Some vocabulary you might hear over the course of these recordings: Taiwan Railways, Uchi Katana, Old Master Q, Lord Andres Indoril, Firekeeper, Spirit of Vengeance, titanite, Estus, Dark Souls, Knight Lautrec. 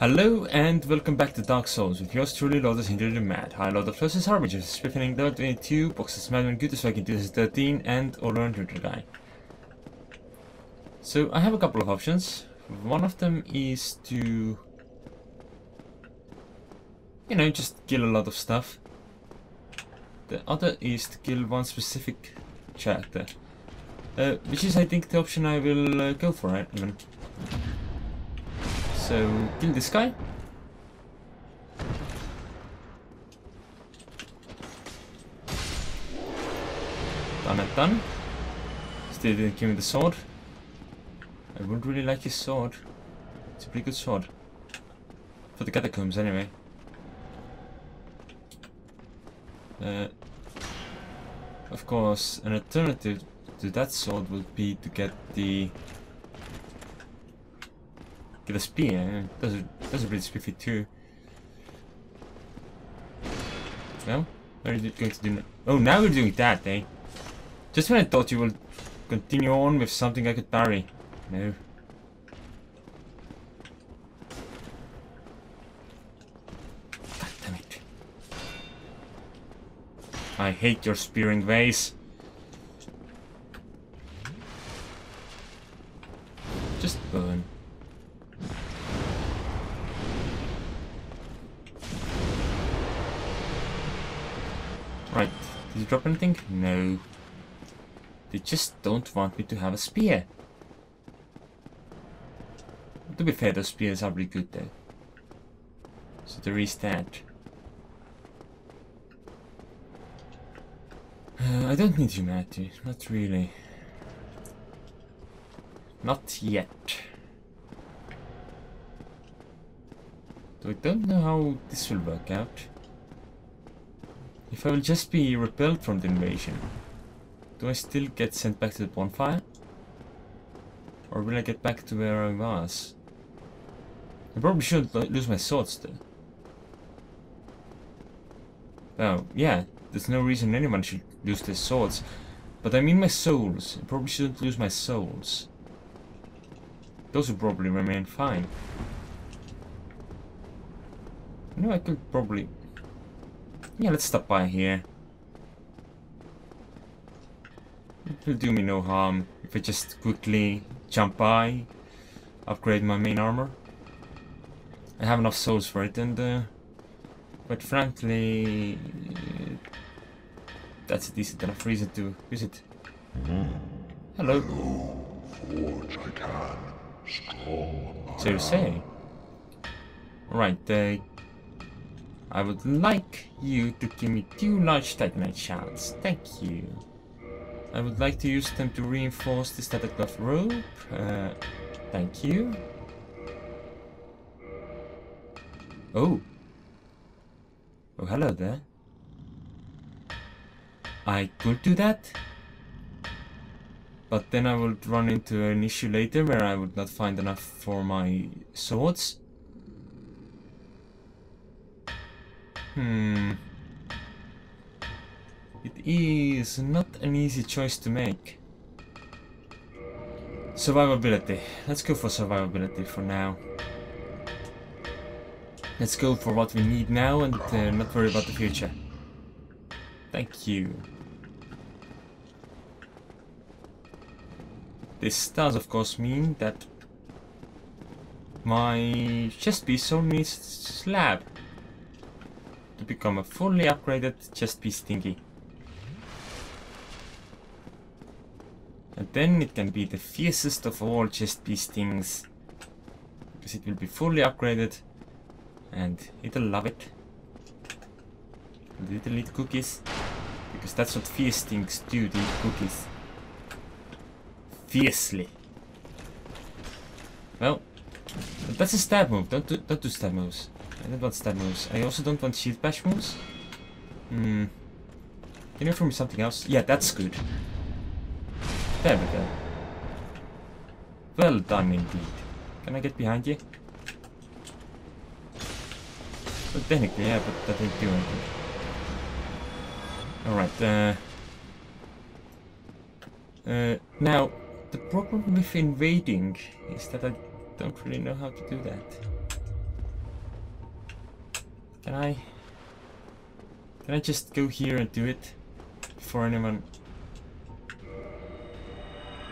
Hello and welcome back to Dark Souls with yours truly, Lord Andres Indoril Mad. Hi, Lord of Flosses Harbinger, Spiffling Dart 22, Boxes Madman, Good as Viking 2013, and Orlando Hunter Guy. So, I have a couple of options. One of them is to, you know, just kill a lot of stuff. The other is to kill one specific chapter, which is, I think, the option I will go for right now. So, kill this guy. Done and done. Still didn't give me the sword. I would really like his sword. It's a pretty good sword. For the catacombs, anyway. Of course, an alternative to that sword would be to get the... get a spear. That's a pretty spiffy too. Well, what are you going to do now? Oh, now we're doing that, eh? Just when I thought you would continue on with something I could parry. No. God damn it. I hate your spearing ways. Just burn. Right, did you drop anything? No. They just don't want me to have a spear. To be fair, those spears are really good though. So there is that. I don't need you, Matthew. Not really. Not yet. So I don't know how this will work out. If I will just be repelled from the invasion, do I still get sent back to the bonfire? Or will I get back to where I was? I probably shouldn't lose my swords though. Well, yeah, there's no reason anyone should lose their swords. But I mean my souls. I probably shouldn't lose my souls. Those will probably remain fine. No, I could probably... yeah, let's stop by here. It will do me no harm if I just quickly jump by, upgrade my main armor. I have enough souls for it, and but frankly, that's a decent enough reason to use it. Hello. Forge I can, strong. So you say. Right. I would like you to give me 2 large titanite shards, thank you. I would like to use them to reinforce the static cloth rope, thank you. Oh. Oh, hello there. I could do that. But then I would run into an issue later where I would not find enough for my swords. It is not an easy choice to make. Survivability. Let's go for survivability for now. Let's go for what we need now and not worry about the future. Thank you. This does of course mean that my chest piece only needs slab to become a fully upgraded chest piece thingy. And then it can be the fiercest of all chest piece things, because it will be fully upgraded and it'll love it. And it'll eat cookies, because that's what fierce things do, they eat cookies. Fiercely. Well, that's a stab move, don't do stab moves. I don't want stab moves. I also don't want shield bash moves. Can you offer me something else? Yeah, that's good. There we go. Well done indeed. Can I get behind you? Well, technically, yeah, but that ain't doing anything. Alright, now, the problem with invading is that I don't really know how to do that. Can I just go here and do it before anyone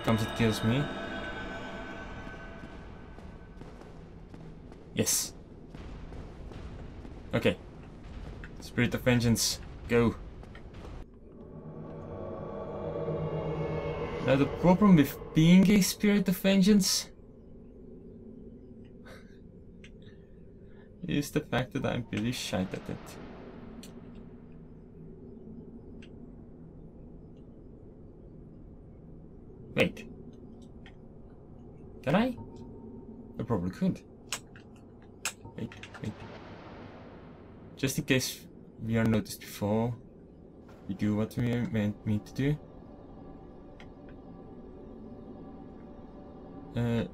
comes and kills me? Yes. Okay. Spirit of Vengeance, go. Now the problem with being a Spirit of Vengeance is the fact that I'm really shite at it. Wait. Can I? I probably could. Wait, wait. Just in case we are noticed before we do what we meant me to do.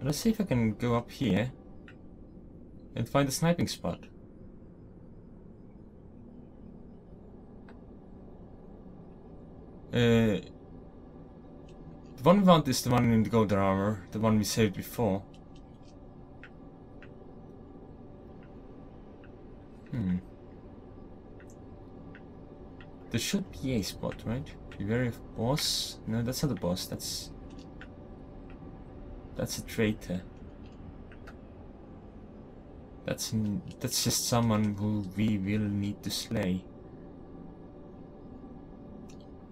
Let's see if I can go up here and find a sniping spot. The one we want is the one in the golden armor, the one we saved before. There should be a spot, right? Be wary of boss. No, that's not a boss, that's a traitor. That's just someone who we will need to slay.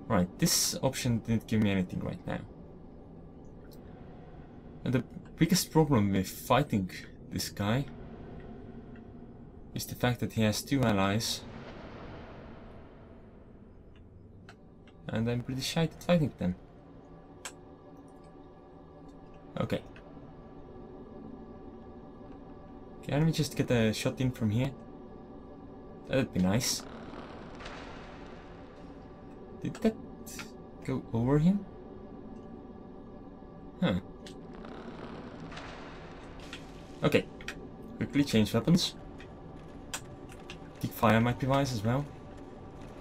Right, this option didn't give me anything right now. And the biggest problem with fighting this guy is the fact that he has two allies. And I'm pretty shy at fighting them. Okay. Can we just get a shot in from here? That'd be nice. Did that go over him? Huh. Okay. Quickly change weapons. I think fire might be wise as well.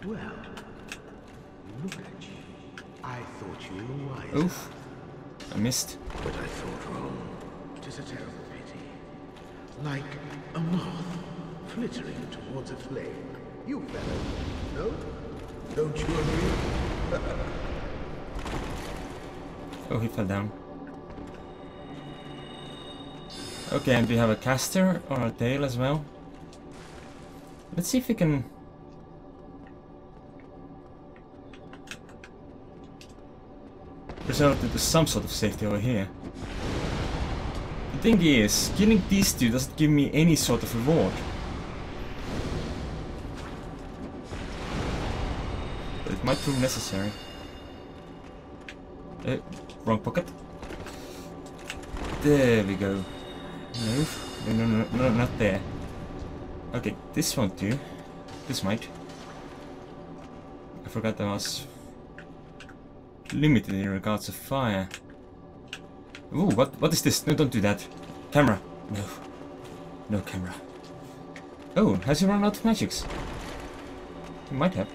Well, look at you. I thought you were wise. Oof. I missed. But I thought wrong. 'Tis a terrible. Like a moth flittering towards a flame. You fellow, no? Don't you agree? Oh, he fell down. Okay, and we have a caster or a tail as well. Let's see if we can... resort to some sort of safety over here. The thing is, killing these two doesn't give me any sort of reward. But it might prove necessary. Wrong pocket. There we go. Move. No, not there. Okay, this won't do. This might. I forgot that I was limited in regards to fire. Ooh, what is this? No, don't do that. Camera. No. No camera. Oh, has he run out of magics? He might have.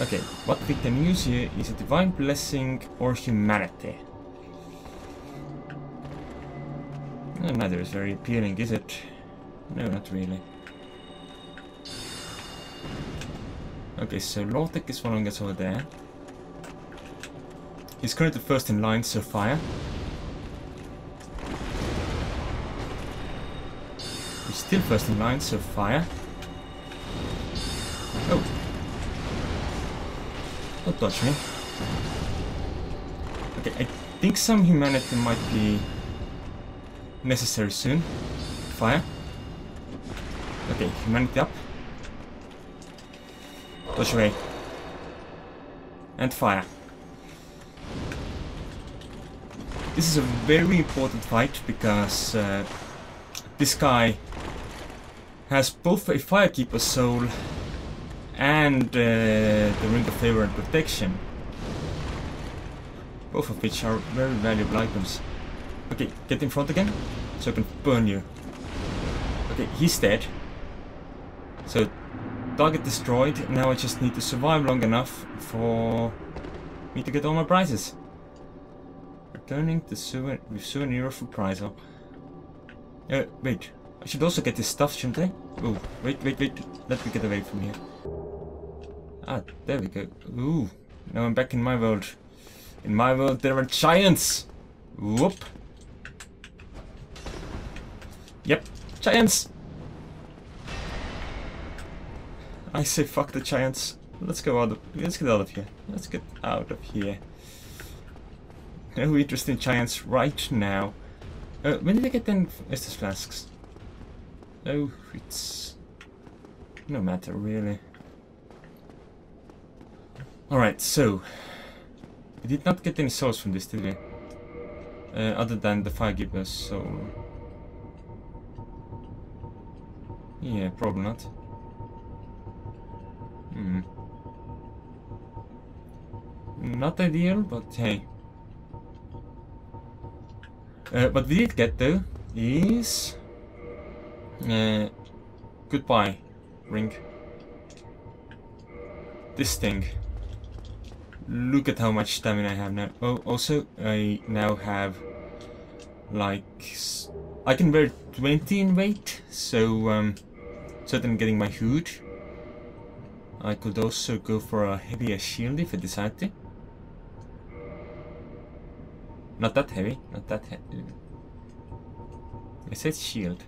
Okay, what we can use here is a divine blessing or humanity. No, neither is very appealing, is it? No, not really. Okay, so Lautrec is following us over there. He's currently first in line, so fire. Still first in line, so fire. Oh. Don't touch me. Okay, I think some humanity might be necessary soon. Fire. Okay, humanity up. Touch away. And fire. This is a very important fight because this guy has both a Firekeeper soul and the Ring of Favor and Protection. Both of which are very valuable items. Okay, get in front again, so I can burn you. Okay, he's dead. So, target destroyed. Now I just need to survive long enough for me to get all my prizes. Returning the souvenir for prize up. Wait, I should also get this stuff, shouldn't I? Oh, wait. Let me get away from here. Ah, there we go. Ooh, now I'm back in my world. In my world, there are giants. Whoop. Yep, giants. I say fuck the giants. Let's get out of here. No interest in giants right now. When did I get them Estus flasks? Oh, it's no matter really. Alright, so we did not get any souls from this, did we? Other than the Firekeeper, so yeah, probably not. Hmm. Not ideal, but hey. What we did get though is goodbye ring. This thing. Look at how much stamina I have now. Oh, also I now have like I can wear 20 in weight, so certainly getting my hood. I could also go for a heavier shield if I decide to. Not that heavy, not that heavy. I said shield.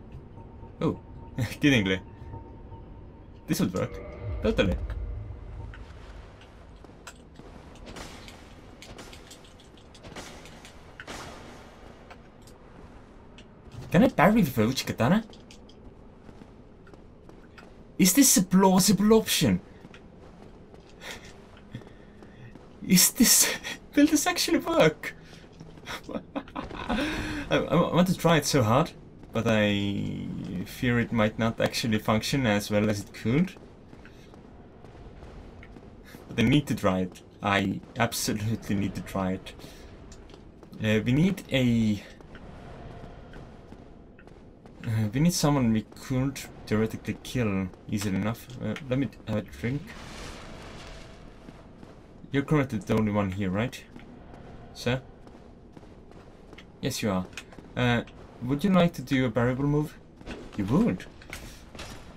Oh, kiddingly. This would work. Totally. Can I parry with a Uchi Katana? Is this a plausible option? Is this... Will this actually work? I want to try it so hard, but I fear it might not actually function as well as it could. But I need to try it. I absolutely need to try it. We need someone we could theoretically kill easily enough. Let me have a drink. You're currently the only one here, right, sir? Yes, you are. Would you like to do a variable move? You would.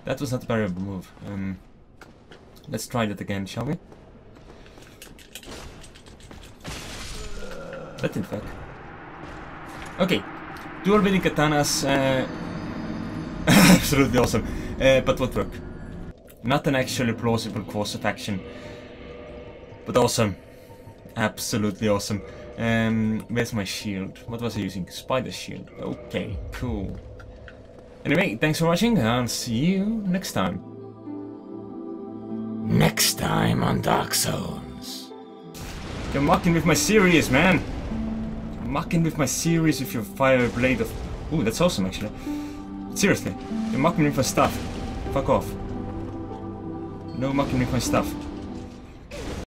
That was not a variable move. Let's try that again, shall we? That didn't work. Okay. Dual wielding katanas. Absolutely awesome. But what work? Not an actually plausible course of action. But awesome. Absolutely awesome. Where's my shield? What was I using? Spider shield. Okay, cool. Anyway, thanks for watching. I'll see you next time. Next time on Dark Souls. You're mocking with my series, man. You're mocking with my series with your fire blade of... Ooh, that's awesome, actually. Seriously, you're mocking with my stuff. Fuck off. No mocking with my stuff.